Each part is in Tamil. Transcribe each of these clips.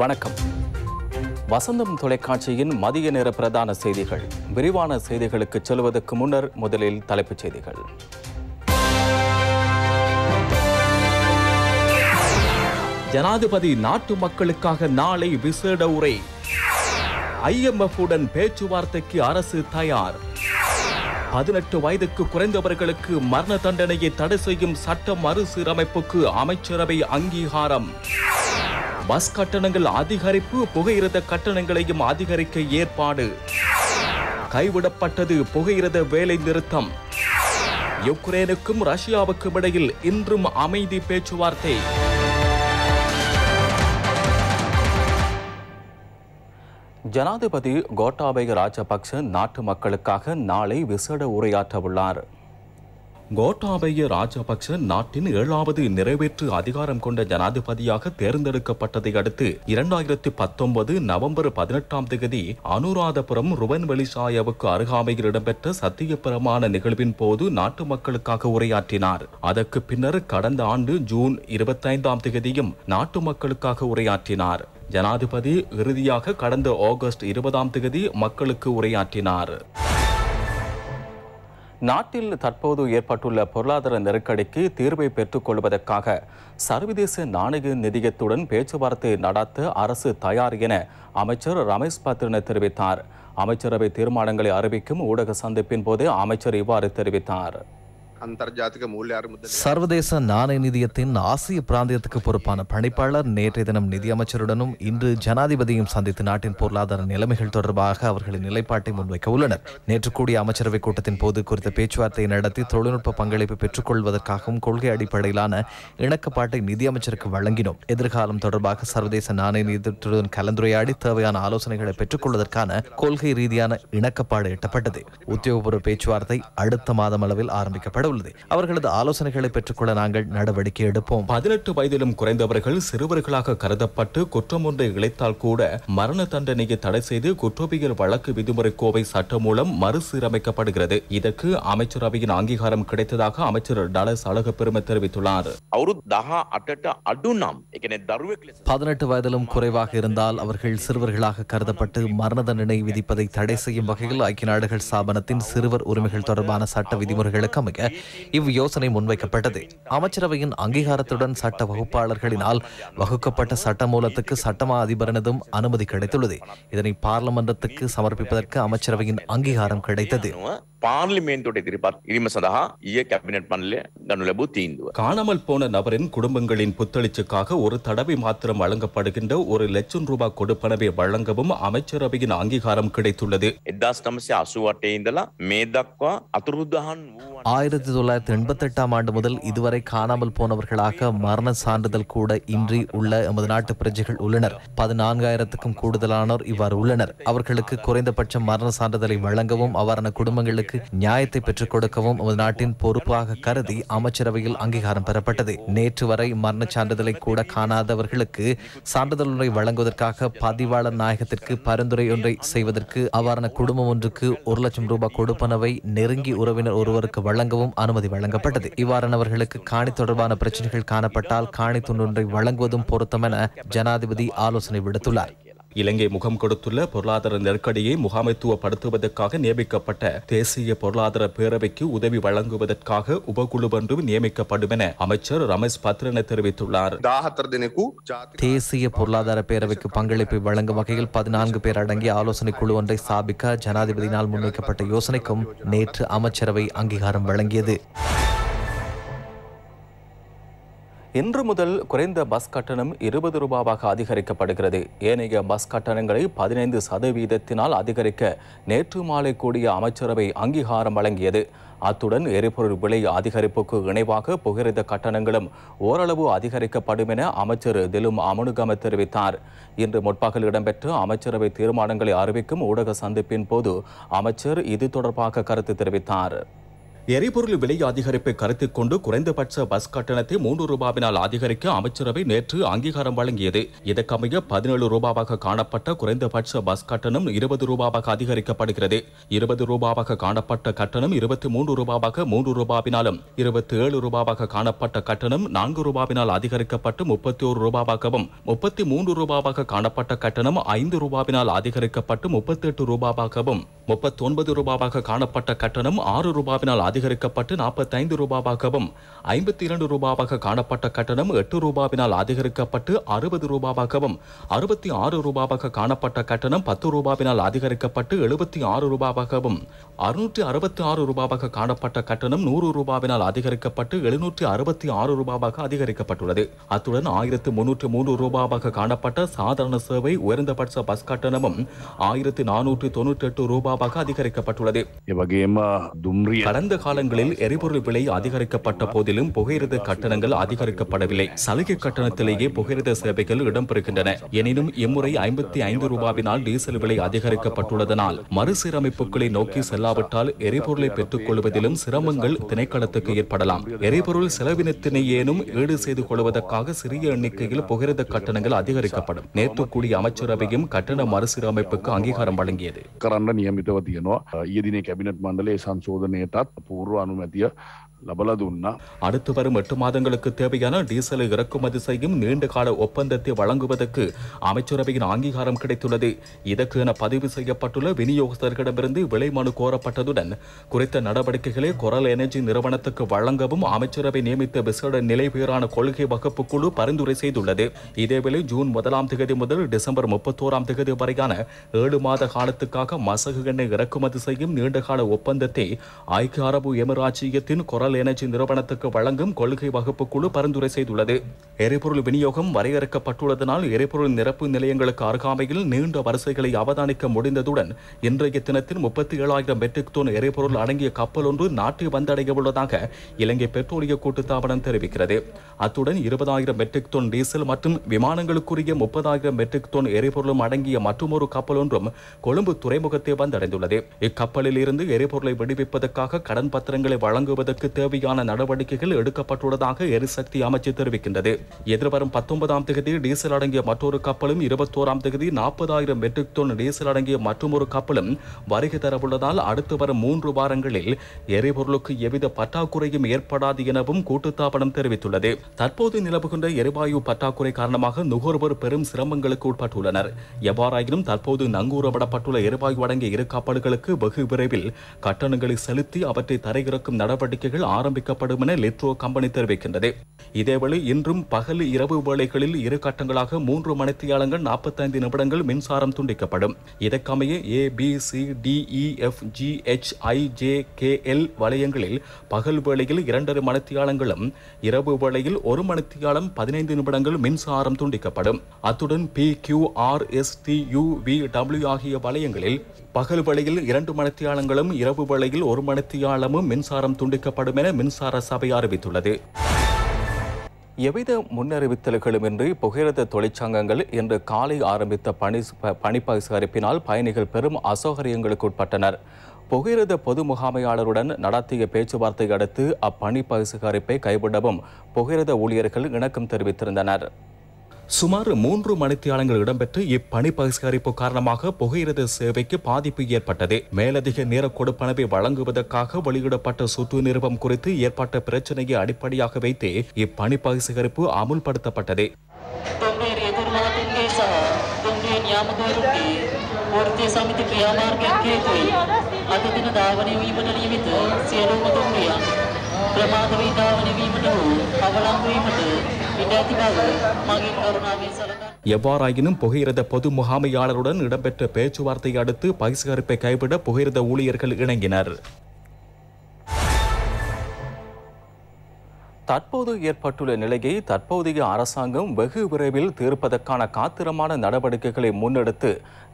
வணக்கம். வசந்தம் தொலைக்காட்சியின் மதிய நேர பிரதான செய்திகள். விரிவான செய்திகளுக்கு செல்வதற்கு முன்னர் முதலில் தலைப்புச் செய்திகள். ஜனாதிபதி நாட்டு மக்களுக்காக நாளை விசேட உரை. IMF உடன் பேச்சுவார்த்தைக்கு அரசு தயார். 18 வயதுக்கு குறைந்தவர்களுக்கு மரண தண்டனையை தடை செய்யும் சட்ட மறுசீரமைப்புக்கு அமைச்சரவை அங்கீகாரம். பஸ் கட்டணங்கள் அதிகரிப்பு, புகையிரத கட்டணங்களையும் அதிகரிக்க ஏற்பாடு. கைவிடப்பட்டது புகையிரத வேலை நிறுத்தம். யுக்ரைனுக்கும் ரஷ்யாவுக்கும் இடையில் இன்றும் அமைதி பேச்சுவார்த்தை. ஜனாதிபதி கோட்டாபய ராஜபக்ஷ நாட்டு மக்களுக்காக நாளை விசேட உரையாற்றவுள்ளார். கோட்டாபய ராஜபக்ஷ நாட்டின் 7வது நிறைவேற்று அதிகாரம் கொண்ட ஜனாதிபதியாக தேர்ந்தெடுக்கப்பட்டதை அடுத்து 2019 நவம்பர் 18 அனுராதபுரம் ருவன்வெளிசாயவுக்கு அருகாமையில் இடம்பெற்ற சத்திய பிரமாண நிகழ்வின் போது நாட்டு மக்களுக்காக உரையாற்றினார். அதற்கு பின்னர் கடந்த ஆண்டு ஜூன் 25 நாட்டு மக்களுக்காக உரையாற்றினார். ஜனாதிபதி இறுதியாக கடந்த ஆகஸ்ட் 20 மக்களுக்கு உரையாற்றினார். நாட்டில் தற்போது ஏற்பட்டுள்ள பொருளாதார நெருக்கடிக்கு தீர்வை பெற்றுக் கொள்வதற்காக சர்வதேச நாணய நிதியத்துடன் பேச்சுவார்த்தை நடத்த அரசு தயார் என அமைச்சர் ரமேஷ் பத்ரின தெரிவித்தார். அமைச்சரவை தீர்மானங்களை அறிவிக்கும் ஊடக சந்திப்பின் போது அமைச்சர் இவ்வாறு தெரிவித்தார். சர்வதேச நாணய நிதியத்தின் ஆசிய பிராந்தியத்துக்கு பொறுப்பான பணிப்பாளர் நேற்றைய தினம் நிதியமைச்சருடனும் இன்று ஜனாதிபதியும் சந்தித்து நாட்டின் பொருளாதார நிலைமைகள் தொடர்பாக அவர்களின் நிலைப்பாட்டை முன்வைக்க உள்ளனர். நேற்று கூடிய அமைச்சரவை கூட்டத்தின் போது குறித்த பேச்சுவார்த்தை நடத்தி தொழில்நுட்ப பங்களிப்பு பெற்றுக் கொள்வதற்காகவும் கொள்கை அடிப்படையிலான இணக்கப்பாட்டை நிதியமைச்சருக்கு வழங்கினோம். எதிர்காலம் தொடர்பாக சர்வதேச நாணய நிதியத்துடன் கலந்துரையாடி தேவையான ஆலோசனைகளை பெற்றுக் கொள்வதற்கான கொள்கை ரீதியான இணக்கப்பாடு எட்டப்பட்டது. உத்தியோகபூர்வ பேச்சுவார்த்தை அடுத்த மாதம் அளவில் ஆரம்பிக்கப்பட உள்ளது. அவர்களது ஆலோசனைகளை பெற்றுக்கொள்ள நாங்கள் நடவடிக்கை எடுப்போம். 18 வயதிலும் குறைந்தவர்கள் சிறுவர்களாக கருதப்பட்டு குற்றம் ஒன்றை இழைத்தால் கூட மரண தண்டனையை தடை செய்து குற்றவியல் வழக்கு விதிமுறை கோவை சட்டம் மூலம் மறுசீரமைக்கப்படுகிறது. இதற்கு அமைச்சரவையின் அங்கீகாரம் கிடைத்ததாக அமைச்சர் டலஸ் அழகப்பெருமை தெரிவித்துள்ளார். 18 வயதிலும் குறைவாக இருந்தால் அவர்கள் சிறுவர்களாக கருதப்பட்டு மரண தண்டனை விதிப்பதை தடை செய்யும் வகையில் ஐக்கிய நாடுகள் ஸ்தாபனத்தின் சிறுவர் உரிமைகள் தொடர்பான சட்ட விதிமுறைகளுக்கு அமைக்க இவ்யோசனை முன்வைக்கப்பட்டது. அமைச்சரவையின் அங்கீகாரத்துடன் சட்ட வகுப்பாளர்களினால் வகுக்கப்பட்ட சட்ட மூலத்துக்கு சட்டமா அதிபரனதும் அனுமதி கிடைத்துள்ளது. இதனை பார்லமெண்டத்துக்கு சமர்ப்பிப்பதற்கு அமைச்சரவையின் அங்கீகாரம் கிடைத்தது. காணாமல் போன நபரின் குடும்பங்களின் புத்தளிச்சுக்காக ஒரு தடவை மாத்திரம் வழங்கப்படுகின்ற $1,00,000 கொடுப்பனவை வழங்கவும் அமைச்சரவையின் அங்கீகாரம் கிடைத்துள்ளது. 1988 ஆண்டு முதல் இதுவரை காணாமல் போனவர்களாக மரண சான்றிதழ் கூட இன்றி உள்ள எமது நாட்டு பிரஜைகள் உள்ளனர். 14,000க்கும் கூடுதலானோர் இவ்வாறு உள்ளனர். அவர்களுக்கு குறைந்தபட்சம் மரண சான்றிதழை வழங்கவும் அவரான குடும்பங்களுக்கு நியாயத்தை பெற்றுக் கொடுக்கவும் எமது நாட்டின் பொறுப்பாக கருதி அமைச்சரவையில் அங்கீகாரம் பெறப்பட்டது. நேற்று வரை மரண சான்றிதழை கூட காணாதவர்களுக்கு சான்றிதழ் ஒன்றை வழங்குவதற்காக பதிவாளர் நாயகத்திற்கு பரிந்துரை ஒன்றை செய்வதற்கு அவ்வாறான குடும்பம் ஒன்றுக்கு $1,00,000 கொடுப்பனவை நெருங்கி உறவினர் ஒருவருக்கு வழங்கவும் அனுமதி வழங்கப்பட்டது. இவ்வாறானவர்களுக்கு காணி தொடர்பான பிரச்சனைகள் காணப்பட்டால் காணி துண்டொன்றை வழங்குவதும் பொருத்தமென ஜனாதிபதி ஆலோசனை விடுத்துள்ளார். இலங்கை முகம் கொடுத்துள்ள பொருளாதார நெருக்கடியை முகாமைத்துவப்படுத்துவதற்காக நியமிக்கப்பட்ட தேசிய பொருளாதார பேரவைக்கு உதவி வழங்குவதற்காக உபகுழு ஒன்று நியமிக்கப்படும் என அமைச்சர் ரமேஷ் பத்ரின தெரிவித்துள்ளார். தேசிய பொருளாதார பேரவைக்கு பங்களிப்பை வழங்கும் வகையில் 14 பேர் அடங்கிய ஆலோசனை குழு ஒன்றை ஸ்தாபிக்க ஜனாதிபதியினால் முன்வைக்கப்பட்ட யோசனைக்கும் நேற்று அமைச்சரவை அங்கீகாரம் வழங்கியது. இன்று முதல் குறைந்த பஸ் கட்டணம் $20 அதிகரிக்கப்படுகிறது. ஏனைய பஸ் கட்டணங்களை 15% அதிகரிக்க நேற்று மாலை கூடிய அமைச்சரவை அங்கீகாரம் வழங்கியது. அத்துடன் எரிபொருள் விலை அதிகரிப்புக்கு இணைவாக புகையிரத கட்டணங்களும் ஓரளவு அதிகரிக்கப்படும் என அமைச்சர் திலும் அமனுகம தெரிவித்தார். இன்று முற்பகல் இடம்பெற்ற அமைச்சரவை தீர்மானங்களை அறிவிக்கும் ஊடக சந்திப்பின் போது அமைச்சர் இது தொடர்பாக கருத்து தெரிவித்தார். எரிபொருள் விலை அதிகரிப்பை கருத்தில் கொண்டு குறைந்தபட்ச பஸ் கட்டணத்தை ₹3 அதிகரிக்க அமைச்சரவை நேற்று அங்கீகாரம் வழங்கியது. இதற்கமைய ₹17 காணப்பட்ட குறைந்தபட்ச பஸ் கட்டணம் ₹20 அதிகரிக்கப்படுகிறது. ₹20 காணப்பட்ட கட்டணம் ₹23, ₹3 ₹27 காணப்பட்ட கட்டணம் ₹4 அதிகரிக்கப்பட்டு ₹31, ₹33 காணப்பட்ட கட்டணம் ₹5 அதிகரிக்கப்பட்டு ₹38, ₹39 காணப்பட்ட கட்டணம் ₹6 அதிகரிக்கப்பட்டு ₹45, ₹52 காணப்பட்ட கட்டணம் ₹8 அதிகரிக்கப்பட்டு ₹60, ₹66 காணப்பட்ட கட்டணம் ₹10 அதிகரிக்கப்பட்டு ₹76, ₹666 காணப்பட்ட கட்டணம் ₹100 அதிகரிக்கப்பட்டு ₹766 அதிகரிக்கப்பட்டுள்ளது. அத்துடன் ₹1303 காணப்பட்ட சாதாரண சேவை உயர்ந்தபட்ச பஸ் கட்டணமும் ₹1498 அதிகரிக்கப்பட்டுள்ளது. கடந்த காலங்களில் எரிபொருள் விலை அதிகரிக்கப்பட்ட போதிலும் புகையிரத கட்டணங்கள் அதிகரிக்கப்படவில்லை. சலுகை கட்டணத்திலேயே புகையிரத சேவைகள் இடம்பெறுகின்றன. எனினும் இம்முறை ₹55 டீசல் விலை அதிகரிக்கப்பட்டுள்ளதனால் மறுசீரமைப்புகளை நோக்கி செல்லாவிட்டால் எரிபொருளை பெற்றுக் கொள்வதிலும் சிரமங்கள் திணைக்களத்துக்கு ஏற்படலாம். எரிபொருள் செலவினத்தினை ஏனும் ஈடு செய்து கொள்வதற்காக சிறிய எண்ணிக்கையில் புகையிரத கட்டணங்கள் அதிகரிக்கப்படும். நேற்று கூடிய அமைச்சரவையும் கட்டண மறுசீரமைப்புக்கு அங்கீகாரம் வழங்கியது. அடுத்து வரும் 8 மாதங்களுக்கு தேவையான டீசலை இறக்குமதி செய்யும் நீண்டகால ஒப்பந்தத்தை வழங்குவதற்கு அமைச்சரவையின் அங்கீகாரம் கிடைத்துள்ளது. இதற்கென பதிவு செய்யப்பட்டுள்ள விநியோகஸ்தர்களிடமிருந்து விலை மனு கோரப்பட்டதுடன் குறித்த நடவடிக்கைகளை கொரல் எனர்ஜி நிறுவனத்துக்கு வழங்கவும் அமைச்சரவை நியமித்த விசேட நிலைபெயரான கொள்கை வகுப்பு குழு பரிந்துரை செய்துள்ளது. இதேவேளை ஜூன் 1 முதல் டிசம்பர் 31 வரையான 7 மாத காலத்துக்காக மசகு எண்ணெய் இறக்குமதி செய்யும் நீண்டகால ஒப்பந்தத்தை ஐக்கிய அரபு எமிராச்சியத்தின் கொரல் எனர்ஜி நிறுவனத்துக்கு வழங்கும் கொள்கை வகுப்பு குழு பரிந்துரை செய்துள்ளது. எரிபொருள் விநியோகம் வரையறுக்கப்பட்டுள்ளதனால் எரிபொருள் நிரப்பு நிலையங்களுக்கு அருகாமையில் நீண்ட வரிசைகளை அவதானிக்க முடிந்ததுடன் இன்றைய தினத்தில் 37,000 மெட்ரிக் டன் எரிபொருள் அடங்கிய கப்பல் ஒன்று நாட்டை வந்தடைய உள்ளதாக இலங்கை பெட்ரோலிய கூட்டுத்தாபனம் தெரிவிக்கிறது. அத்துடன் 20,000 மெட்ரிக் டன் டீசல் மற்றும் விமானங்களுக்குரிய 30,000 மெட்ரிக் டன் எரிபொருளும் அடங்கிய மற்றொரு கப்பல் ஒன்றும் கொழும்பு துறைமுகத்தை வந்தடைந்துள்ளது. இக்கப்பலில் இருந்து எரிபொருளை விடுவிப்பதற்காக கடன் பத்திரங்களை வழங்குவதற்கு தேவையான நடவடிக்கைகள் எடுக்கப்பட்டுள்ளதாக எரிசக்தி அமைச்சு தெரிவிக்கின்றது. எதிர்வரும் 19 டீசல் அடங்கிய மற்றொரு கப்பலும் 21 40,000 மெட்ரிக் டன் டீசல் அடங்கிய மற்றொரு கப்பலும் வருகை தரவுள்ளதால் அடுத்து வரும் 3 வாரங்களில் எரிபொருளுக்கு எவ்வித பற்றாக்குறையும் ஏற்படாது எனவும் கூட்டுத்தாபனம் தெரிவித்துள்ளது. தற்போது நிலவுகின்ற எரிவாயு பற்றாக்குறை காரணமாக நுகர்வோர் பெரும் சிரமங்களுக்கு உட்பட்டுள்ளனர். எவ்வாறாயினும் தற்போது நங்கூரமிடப்பட்டுள்ள எரிவாயு அடங்கிய இரு கப்பல்களுக்கு வெகு விரைவில் கட்டணங்களை செலுத்தி அவற்றை தரையிறக்கும் நடவடிக்கைகள் ஆரம்பிக்கப்படும் என லிட்ரோ கம்பெனி தெரிவிக்கின்றது. இதேவேளை இன்றும் பகல் இரவு வேளைகளில் இரு கட்டங்களாக 3 மணித்தியாலங்கள் 45 நிமிடங்கள் மின்சாரம் துண்டிக்கப்படும். இதற்கமைய ABCDEFGHIJKL வளையங்களில் பகல் வேளையில் 2.5 மணித்தியாலங்களும் இரவு வேளையில் 1 மணித்தியாலம் 15 நிமிடங்கள் மின்சாரம் துண்டிக்கப்படும். அத்துடன் PQRSTUVW ஆகிய வளையங்களில் பகல் வேளையில் 2 மணித்தியாலங்களும் இரவு வேளையில் 1 மணித்தியாலமும் மின்சாரம் துண்டிக்கப்படும் என மின்சார சபை அறிவித்துள்ளது. எவ்வித முன்னறிவித்தல்களுமின்றி புகையிரத தொழிற்சங்கங்கள் இன்று காலை ஆரம்பித்த பணிப்பகிர்ப்பினால் பயணிகள் பெரும் அசௌகரியங்களுக்கு உட்பட்டனர். புகையிரத பொது முகாமையாளருடன் நடத்திய பேச்சுவார்த்தை அடுத்து அப்பணி பகிர்ப்பை கைவிடவும் புகையிரத ஊழியர்கள் இணக்கம் தெரிவித்திருந்தனர். சுமார் 3 மணித்தியாலங்கள் இடம்பெற்று இப்பணி பகிஷ்கரிப்பு காரணமாக புகையிரத சேவைக்கு பாதிப்பு ஏற்பட்டது. மேலதிக நேர கொடுப்பனவை வழங்குவதற்காக வெளியிடப்பட்ட சுற்று நிறுவம் குறித்து ஏற்பட்ட பிரச்சனையை அடிப்படையாக வைத்து இப்பணி பகிஷ்கரிப்பு அமுல்படுத்தப்பட்டது. எவ்வாறாயினும் புகையிரத பொது முகாமையாளருடன் இடம்பெற்ற பேச்சுவார்த்தை அடுத்து பகிஷ்கரிப்பை கைவிட புகையிரத ஊழியர்கள் இணங்கினர். தற்போது ஏற்பட்டுள்ள நிலையை தற்போதைய அரசாங்கம் வெகு விரைவில் தீர்ப்பதற்கான காத்திரமான நடவடிக்கைகளை முன்னெடுத்து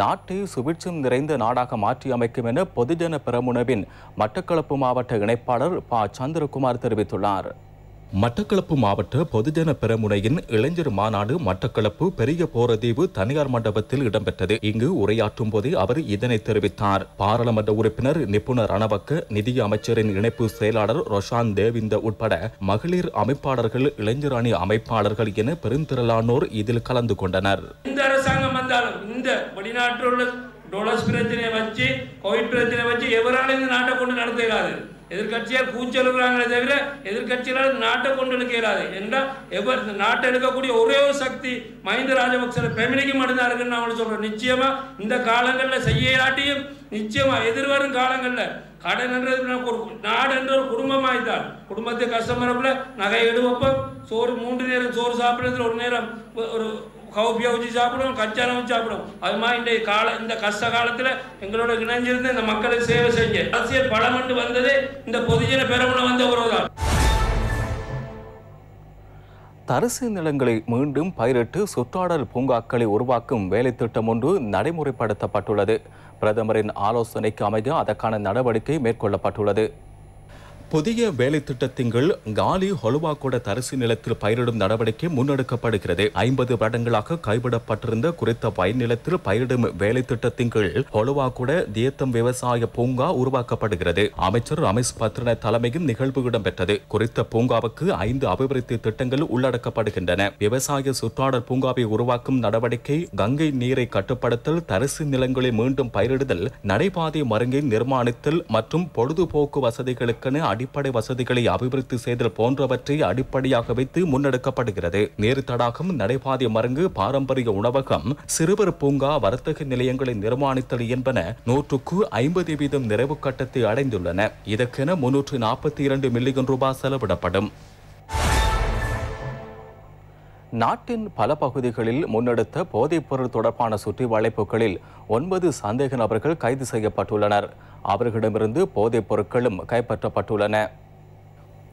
நாட்டை சுபிட்சம் நிறைந்த நாடாக மாற்றி அமைக்கும் என பொதுஜன பெரமுனவின் மட்டக்களப்பு மாவட்ட இணைப்பாளர் ப. சந்திரகுமார் தெரிவித்துள்ளார். மட்டக்களப்பு மாவட்ட பொதுஜன பெரமுனையின் இளைஞர் மாநாடு மட்டக்களப்பு பெரிய போரதீவு தனியார் மண்டபத்தில் இடம்பெற்றது. இங்கு உரையாற்றும் போதே அவர் இதனை தெரிவித்தார். பாராளுமன்ற உறுப்பினர் நிபுணர் ரணவக்க, நிதி அமைச்சரின் இணைப்பு செயலாளர் ரொஷான் தேவிந்த உட்பட மகளிர் அமைப்பாளர்கள், இளைஞர் அணி அமைப்பாளர்கள் என பெருந்திரளானோர் இதில் கலந்து கொண்டனர். இந்த அரசாங்கம் வந்தாலும் இந்த வெளிநாட்டில் டாலர்ஸ் பிரச்சனை வச்சு, கோவிட் பிரச்சனை வச்சு எவராலும் இந்த நாட்டை கொண்டு நடத்த இயலாது. எதிர்கட்சியால் கூச்சலுகிறாங்களே தவிர எதிர்கட்சியால் நாட்டை கொண்டு எடுக்க இயலாது என்றால் எவர் நாட்டை எடுக்கக்கூடிய ஒரே ஒரு சக்தி மஹிந்த ராஜபக்ச ஃபேமிலிக்கு மட்டும்தான் இருக்குன்னு நான் சொல்கிறேன். நிச்சயமாக இந்த காலங்களில் செய்ய இல்லாட்டியும் நிச்சயமாக எதிர்வரும் காலங்களில் கடன் என்றது நாடு என்ற ஒரு குடும்பமாய்த்தான் குடும்பத்தை கஷ்டமரப்பில் நகை எடுப்போம். சோறு 3 நேரம் சோறு சாப்பிட்றதுல 1 நேரம் ஒரு கவுப்பியா வச்சு சாப்பிடுவோம், கச்சான வச்சு சாப்பிடுவோம். அது மாதிரி இந்த கஷ்ட காலத்தில் எங்களோட இணைஞ்சிருந்து இந்த மக்களுக்கு சேவை செஞ்ச அரசியல் பலம் என்று வந்தது இந்த பொதுஜன பெரமுன வந்த உறவுதான். தரிசு நிலங்களை மீண்டும் பயிரிட்டு சுற்றாடல் பூங்காக்களை உருவாக்கும் வேலை திட்டம் ஒன்று நடைமுறைப்படுத்தப்பட்டுள்ளது. பிரதமரின் ஆலோசனைக்கு அமைய அதற்கான நடவடிக்கை மேற்கொள்ளப்பட்டுள்ளது. புதிய வேலை திட்டத்தின் கீழ் காலி ஹொலுவாக்கோட தரிசு நிலத்தில் பயிரிடும் நடவடிக்கை முன்னெடுக்கப்படுகிறது. 50 வருடங்களாக கைவிடப்பட்டிருந்த குறித்த பயிர் நிலத்தில் பயிரிடும் வேலை திட்டத்தின் கீழ் ஹொலுவாக்கோட தியத்தம் விவசாய பூங்கா உருவாக்கப்படுகிறது. அமைச்சர் ரமேஷ் பத்ரன தலைமையில் நிகழ்வு இடம்பெற்றது. குறித்த பூங்காவுக்கு 5 அபிவிருத்தி திட்டங்கள் உள்ளடக்கப்படுகின்றன. விவசாய சுற்றாடல் பூங்காவை உருவாக்கும் நடவடிக்கை, கங்கை நீரை கட்டுப்படுத்தல், தரிசு நிலங்களை மீண்டும் பயிரிடுதல், நடைபாதை மருங்கை நிர்மாணித்தல் மற்றும் பொழுதுபோக்கு வசதிகளுக்கென அடிப்படை வசதிகளை அபிவிருத்தி செய்தல் போன்றவற்றை அடிப்படையாக வைத்து முன்னெடுக்கப்படுகிறது. நீர் தடாகம், நடைபாதை மருங்கு, பாரம்பரிய உணவகம், சிறுவர் பூங்கா, வர்த்தக நிலையங்களை நிர்மாணித்தல் என்பன 100% நிறைவு கட்டத்தை அடைந்துள்ளன. இதற்கென 342 மில்லியன் ரூபாய் செலவிடப்படும். நாட்டின் பல பகுதிகளில் முன்னெடுத்த போதைப்பொருள் தொடர்பான சுற்றி வளைப்புகளில் 9 சந்தேக நபர்கள் கைது செய்யப்பட்டுள்ளனர். அவர்களிடமிருந்து போதைப் பொருட்களும் கைப்பற்றப்பட்டுள்ளன.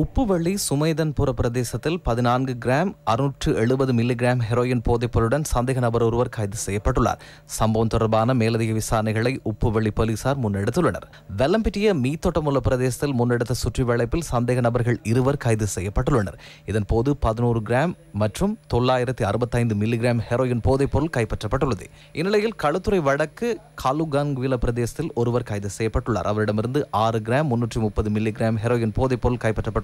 உப்புவள்ளி சுமைதன்புர பிரதேசத்தில் 14 கிராம் 670 மில்லிகிராம் ஹெரோயின் போதைப்பொருளுடன் சந்தேக நபர் ஒருவர் கைது செய்யப்பட்டுள்ளார். சம்பவம் தொடர்பான மேலதிக விசாரணைகளை உப்புவள்ளி போலீசார் முன்னெடுத்துள்ளனர். வெல்லம்பிட்டிய மீத்தோட்டமுள்ள பிரதேசத்தில் முன்னெடுத்த சுற்றி வளைப்பில் சந்தேக நபர்கள் 2 கைது செய்யப்பட்டுள்ளனர். இதன்போது 11 கிராம் மற்றும் 965 மில்லிகிராம் ஹெரோயின் போதைப்பொருள் கைப்பற்றப்பட்டுள்ளது. இந்நிலையில் களுத்துறை வடக்கு காலுகான்குவில பிரதேசத்தில் ஒருவர் கைது செய்யப்பட்டுள்ளார். அவரிடமிருந்து 6 கிராம் 330 மில்லிகிராம் ஹெரோயின் போதைப்பொருள் கைப்பற்றப்பட்டுள்ளது.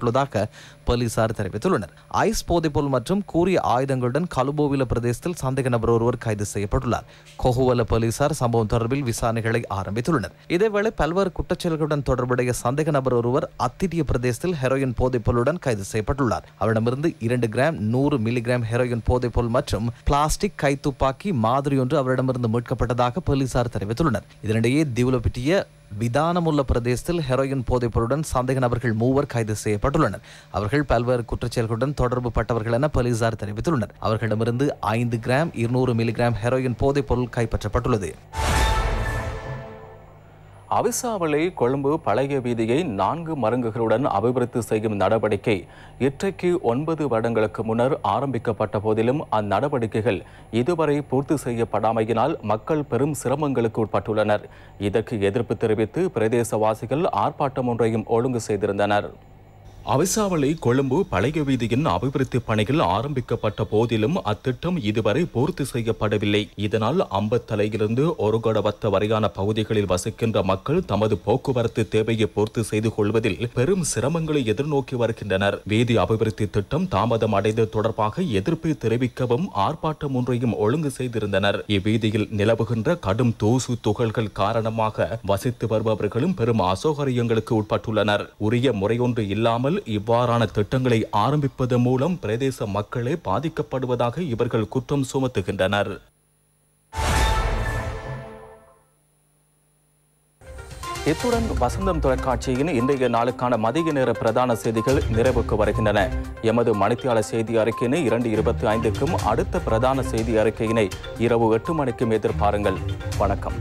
போலீசார் தெரிவித்துள்ளனர். ஐஸ் போதைப்பொருள் மற்றும் கூரிய ஆயுதங்களுடன் கலுபோவில பிரதேசத்தில் சந்தேக நபர் ஒருவர் கைது செய்யப்பட்டுள்ளார். கோகுவல போலீசார் சம்பவம் தொடர்பில் விசாரணைகளை ஆரம்பித்துள்ளனர். இதேவேளை பல்வேறு குற்றச்செயல்களுடன் தொடர்புடைய சந்தேக நபர் ஒருவர் அத்திட்டிய பிரதேசத்தில் ஹெரோயின் போதைப்பொருளுடன் கைது செய்யப்பட்டுள்ளார். அவரிடமிருந்து 2 கிராம் 100 மில்லிகிராம் ஹெரோயின் போதைப்பொருள் மற்றும் பிளாஸ்டிக் கைத்துப்பாக்கி மாதிரி ஒன்று அவரிடமிருந்து மீட்கப்பட்டதாக போலீசார் தெரிவித்துள்ளனர். இதனிடையே திவுலப்பிட்டிய விதானமுள்ள பிரதேசத்தில் ஹெரோயின் போதைப்பொருளுடன் சந்தேக நபர்கள் 3 கைது செய்யப்பட்டுள்ளனர். அவர்கள் பல்வேறு குற்றச்செயல்களுடன் தொடர்பு பட்டவர்கள் என போலீசார் தெரிவித்துள்ளனர். அவர்களிடமிருந்து 5 கிராம் 200 மில்லிகிராம் ஹெரோயின் போதைப்பொருள் கைப்பற்றப்பட்டுள்ளது. அவிசாவிலே கொழும்பு பழைய வீதியை 4 மருங்குகளுடன் அபிவிருத்தி செய்யும் நடவடிக்கை இன்றைக்கு 9 வருடங்களுக்கு முன்னர் ஆரம்பிக்கப்பட்ட போதிலும் அந்நடவடிக்கைகள் இதுவரை பூர்த்தி செய்யப்படாமையினால் மக்கள் பெரும் சிரமங்களுக்கு உட்பட்டுள்ளனர். இதற்கு எதிர்ப்பு தெரிவித்து பிரதேசவாசிகள் ஆர்ப்பாட்டம் ஒன்றையும் ஒழுங்கு செய்திருந்தனர். அவிசாவளை கொழும்பு பழைய வீதியின் அபிவிருத்தி பணிகள் ஆரம்பிக்கப்பட்ட போதிலும் அத்திட்டம் இதுவரை பூர்த்தி செய்யப்படவில்லை. இதனால் அம்பத்தலையிலிருந்து ஒருகடவத்த வரையான பகுதிகளில் வசிக்கின்ற மக்கள் தமது போக்குவரத்து தேவையை பூர்த்தி செய்து கொள்வதில் பெரும் சிரமங்களை எதிர்நோக்கி வருகின்றனர். வீதி அபிவிருத்தி திட்டம் தாமதம் அடைந்து தொடர்பாக எதிர்ப்பை தெரிவிக்கவும் ஆர்ப்பாட்டம் ஒன்றையும் ஒழுங்கு செய்திருந்தனர். இவ்வீதியில் நிலவுகின்ற கடும் தூசு துகள்கள் காரணமாக வசித்து வருபவர்களும் பெரும் அசௌகரியங்களுக்கு உட்பட்டுள்ளனர். உரிய முறையொன்று இல்லாமல் இவ்வாறான திட்டங்களை ஆரம்பிப்பதன் மூலம் பிரதேச மக்களே பாதிக்கப்படுவதாக இவர்கள் குற்றம் சுமத்துகின்றனர். இத்துடன் வசந்தம் தொலைக்காட்சியின் இன்றைய நாளுக்கான மதிய நேர பிரதான செய்திகள் நிறைவுக்கு வருகின்றன. எமது மணித்தியால செய்தி அறிக்கையினை 2:25க்கும் அடுத்த பிரதான செய்தி அறிக்கையினை இரவு 8 மணிக்கும் எதிர்பாருங்கள். வணக்கம்.